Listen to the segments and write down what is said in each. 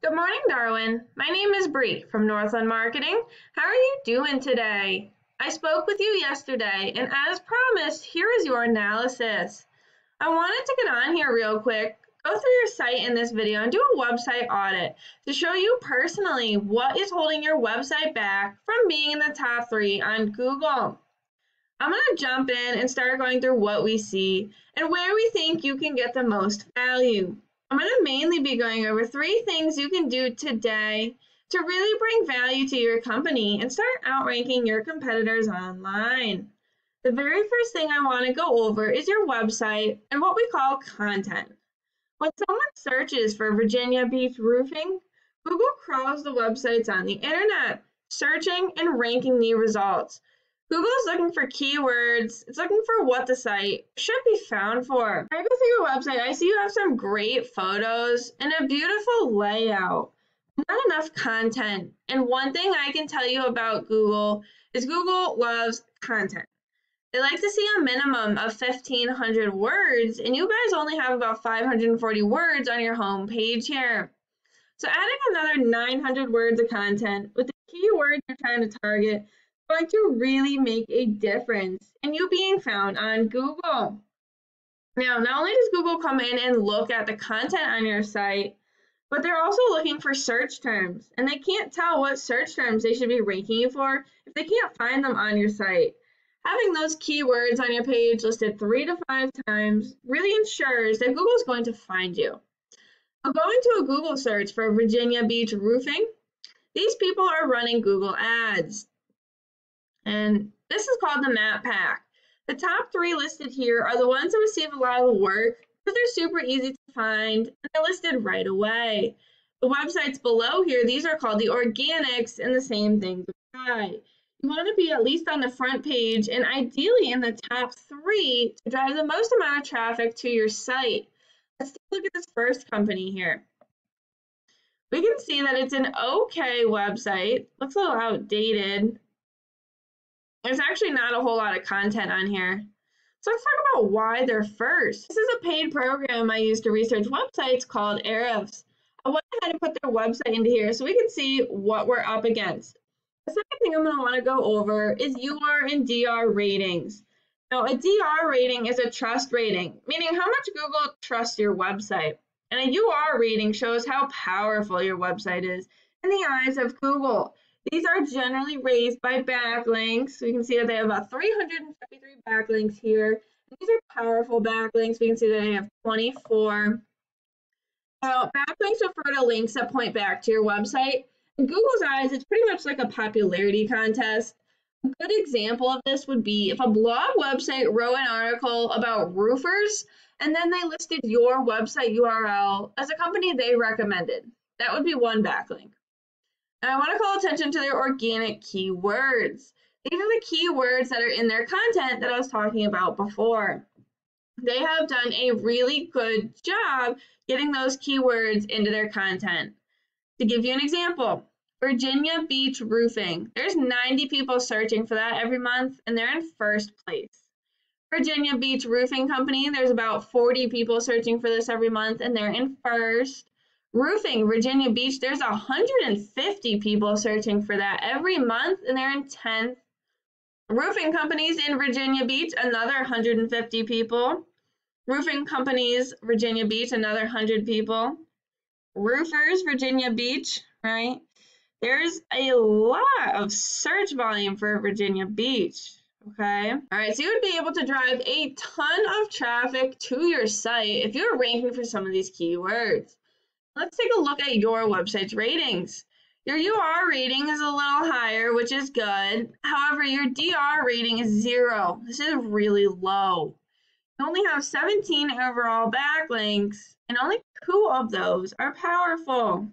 Good morning, Darwin. My name is Bri from Northland Marketing. How are you doing today? I spoke with you yesterday, and as promised, here is your analysis. I wanted to get on here real quick, go through your site in this video, and do a website audit to show you personally what is holding your website back from being in the top 3 on Google. I'm going to jump in and start going through what we see and where we think you can get the most value. I'm going to mainly be going over 3 things you can do today to really bring value to your company and start outranking your competitors online. The very first thing I want to go over is your website and what we call content. When someone searches for Virginia Beach roofing, Google crawls the websites on the internet, searching and ranking the results. Google is looking for keywords. It's looking for what the site should be found for. When I go through your website, I see you have some great photos and a beautiful layout. Not enough content. And one thing I can tell you about Google is Google loves content. They like to see a minimum of 1,500 words, and you guys only have about 540 words on your home page here. So adding another 900 words of content with the keywords you're trying to target going to really make a difference in you being found on Google. Now, not only does Google come in and look at the content on your site, but they're also looking for search terms, and they can't tell what search terms they should be ranking you for if they can't find them on your site. Having those keywords on your page listed 3 to 5 times really ensures that Google's going to find you. I'll go into a Google search for Virginia Beach roofing. These people are running Google ads. And this is called the map pack. The top 3 listed here are the ones that receive a lot of work because they're super easy to find and they're listed right away. The websites below here, these are called the organics, and the same thing apply. You want to be at least on the front page and ideally in the top 3 to drive the most amount of traffic to your site. Let's take a look at this first company here. We can see that it's an okay website. Looks a little outdated. There's actually not a whole lot of content on here. So let's talk about why they're first. This is a paid program I use to research websites called Ahrefs. I went ahead and put their website into here so we can see what we're up against. The second thing I'm going to want to go over is UR and DR ratings. Now, a DR rating is a trust rating, meaning how much Google trusts your website. And a UR rating shows how powerful your website is in the eyes of Google. These are generally raised by backlinks. We can see that they have about 353 backlinks here. These are powerful backlinks. We can see that they have 24. Now, backlinks refer to links that point back to your website. In Google's eyes, it's pretty much like a popularity contest. A good example of this would be if a blog website wrote an article about roofers, and then they listed your website URL as a company they recommended. That would be one backlink. Now, I want to call attention to their organic keywords. These are the keywords that are in their content that I was talking about before. They have done a really good job getting those keywords into their content. To give you an example, Virginia Beach roofing. There's 90 people searching for that every month, and they're in first place. Virginia Beach Roofing Company, there's about 40 people searching for this every month, and they're in first. Roofing Virginia Beach, there's 150 people searching for that every month, and they're in 10th. Roofing companies in Virginia Beach, another 150 people. Roofing companies Virginia Beach, another 100 people. Roofers Virginia Beach, right? There's a lot of search volume for Virginia Beach, okay? All right, so you would be able to drive a ton of traffic to your site if you're ranking for some of these keywords. Let's take a look at your website's ratings. Your UR rating is a little higher, which is good. However, your DR rating is 0. This is really low. You only have 17 overall backlinks, and only 2 of those are powerful.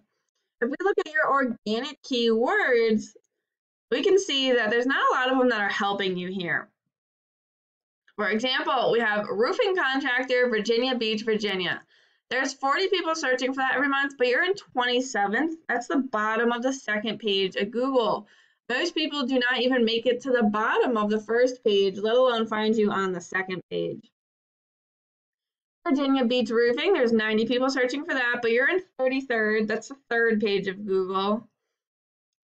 If we look at your organic keywords, we can see that there's not a lot of them that are helping you here. For example, we have roofing contractor, Virginia Beach, Virginia. There's 40 people searching for that every month, but you're in 27th. That's the bottom of the second page at Google. Most people do not even make it to the bottom of the first page, let alone find you on the second page. Virginia Beach roofing, there's 90 people searching for that, but you're in 33rd. That's the third page of Google,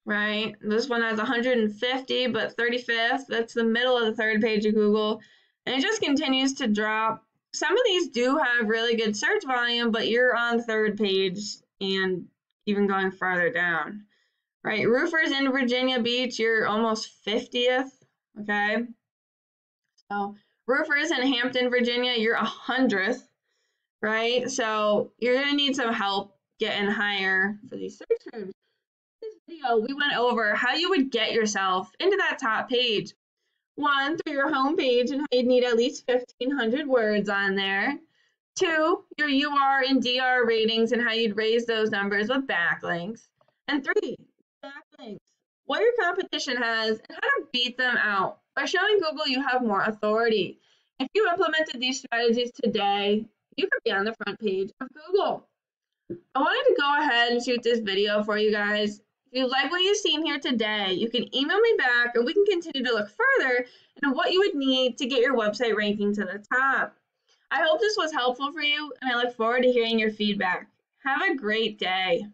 right? This one has 150, but 35th, that's the middle of the third page of Google. And it just continues to drop. Some of these do have really good search volume, but you're on third page and even going farther down, right? Roofers in Virginia Beach, you're almost 50th, okay? So roofers in Hampton, Virginia, you're 100th, right? So you're gonna need some help getting higher for these search terms. In this video, we went over how you would get yourself into that top page. One, through your home page, and you'd need at least 1,500 words on there. Two, your UR and DR ratings and how you'd raise those numbers with backlinks. And three, backlinks. What your competition has and how to beat them out. By showing Google you have more authority. If you implemented these strategies today, you could be on the front page of Google. I wanted to go ahead and shoot this video for you guys. If you like what you've seen here today, you can email me back and we can continue to look further into what you would need to get your website ranking to the top. I hope this was helpful for you, and I look forward to hearing your feedback. Have a great day.